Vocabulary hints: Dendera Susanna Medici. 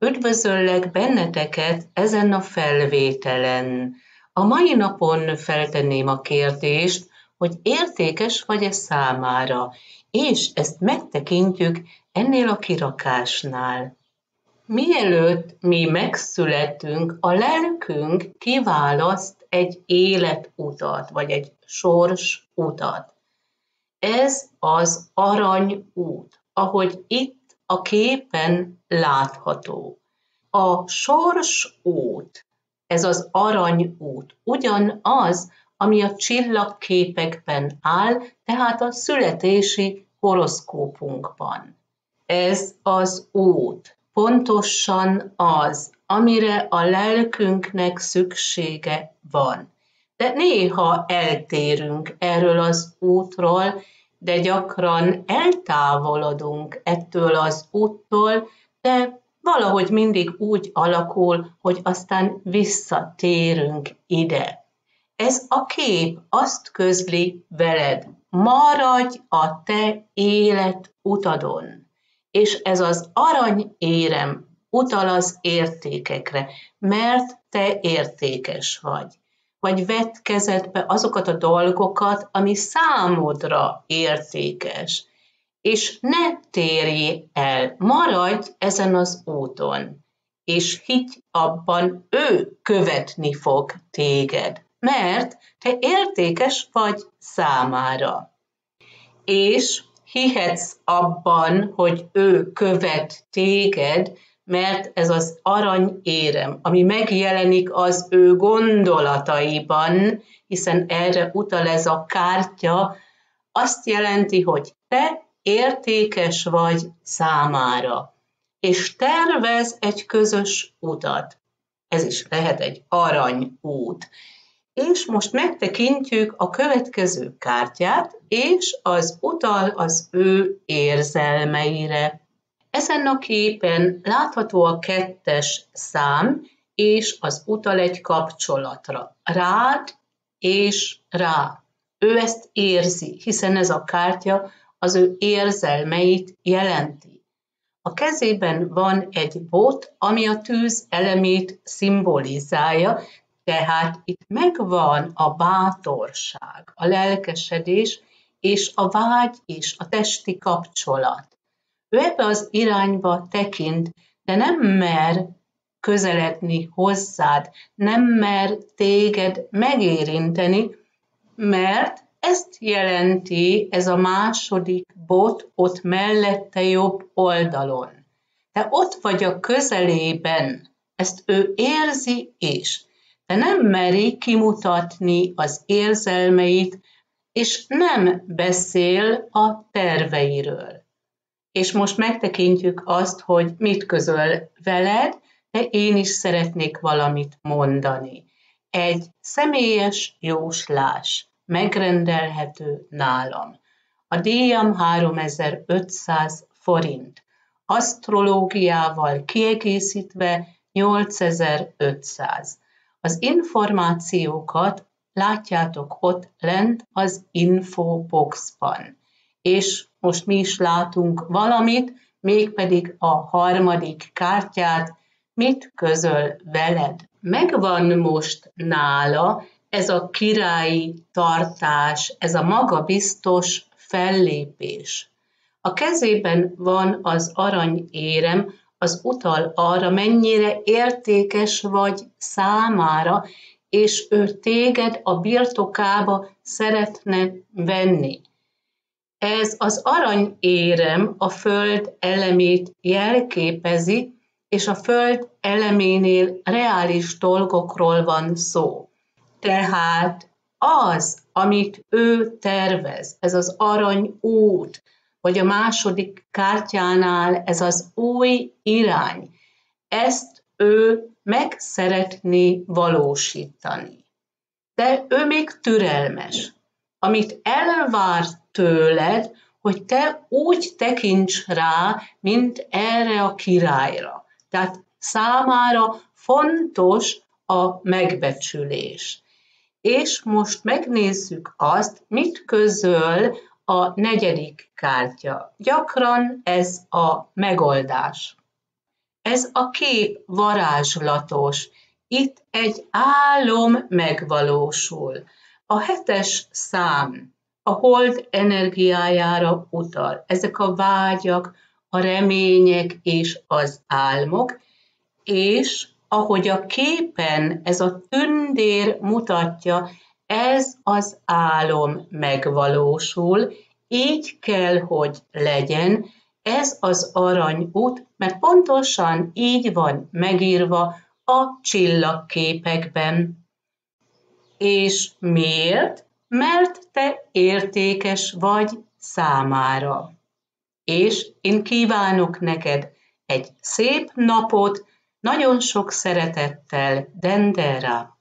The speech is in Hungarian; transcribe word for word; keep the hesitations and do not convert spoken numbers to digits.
Üdvözöllek benneteket ezen a felvételen. A mai napon feltenném a kérdést, hogy értékes vagy-e számára, és ezt megtekintjük ennél a kirakásnál. Mielőtt mi megszületünk, a lelkünk kiválaszt egy életutat, vagy egy sorsutat. Ez az aranyút, ahogy itt a képen látható. A sorsút, ez az aranyút, ugyanaz, ami a csillagképekben áll, tehát a születési horoszkópunkban. Ez az út. Pontosan az, amire a lelkünknek szüksége van. De néha eltérünk erről az útról, de gyakran eltávolodunk ettől az úttól, de valahogy mindig úgy alakul, hogy aztán visszatérünk ide. Ez a kép azt közli veled, maradj a te élet utadon. És ez az aranyérem utal az értékekre, mert te értékes vagy. Vagy vedd kezedbe azokat a dolgokat, ami számodra értékes. És ne térj el, maradj ezen az úton, és higgy abban, ő követni fog téged, mert te értékes vagy számára. És hihetsz abban, hogy ő követ téged, mert ez az aranyérem, ami megjelenik az ő gondolataiban, hiszen erre utal ez a kártya, azt jelenti, hogy te értékes vagy számára, és tervez egy közös utat. Ez is lehet egy aranyút. És most megtekintjük a következő kártyát, és az utal az ő érzelmeire. Ezen a képen látható a kettes szám, és az utal egy kapcsolatra. Rád és rá. Ő ezt érzi, hiszen ez a kártya az ő érzelmeit jelenti. A kezében van egy bot, ami a tűz elemét szimbolizálja, tehát itt megvan a bátorság, a lelkesedés és a vágy és a testi kapcsolat. Ő ebbe az irányba tekint, de nem mer közeledni hozzád, nem mer téged megérinteni, mert ezt jelenti ez a második bot ott mellette jobb oldalon. Te ott vagy a közelében, ezt ő érzi is. De nem meri kimutatni az érzelmeit, és nem beszél a terveiről. És most megtekintjük azt, hogy mit közöl veled, de én is szeretnék valamit mondani. Egy személyes jóslás megrendelhető nálam. A díjam háromezer-ötszáz forint. Asztrológiával kiegészítve nyolcezer-ötszáz. Az információkat látjátok ott lent az infoboxban. És most mi is látunk valamit, mégpedig a harmadik kártyát, mit közöl veled. Megvan most nála ez a királyi tartás, ez a magabiztos fellépés. A kezében van az aranyérem, az utal arra, mennyire értékes vagy számára, és ő téged a birtokába szeretne venni. Ez az aranyérem a föld elemét jelképezi, és a föld eleménél reális dolgokról van szó. Tehát az, amit ő tervez, ez az aranyút, vagy a második kártyánál ez az új irány. Ezt ő meg szeretné valósítani. De ő még türelmes. Amit elvár tőled, hogy te úgy tekints rá, mint erre a királyra. Tehát számára fontos a megbecsülés. És most megnézzük azt, mit közöl a negyedik kártya. Gyakran ez a megoldás. Ez a kép varázslatos. Itt egy álom megvalósul. A hetes szám a hold energiájára utal. Ezek a vágyak, a remények és az álmok, és ahogy a képen ez a tündér mutatja, ez az álom megvalósul, így kell, hogy legyen, ez az aranyút, mert pontosan így van megírva a csillagképekben. És miért? Mert te értékes vagy számára. És én kívánok neked egy szép napot, nagyon sok szeretettel, Dendera!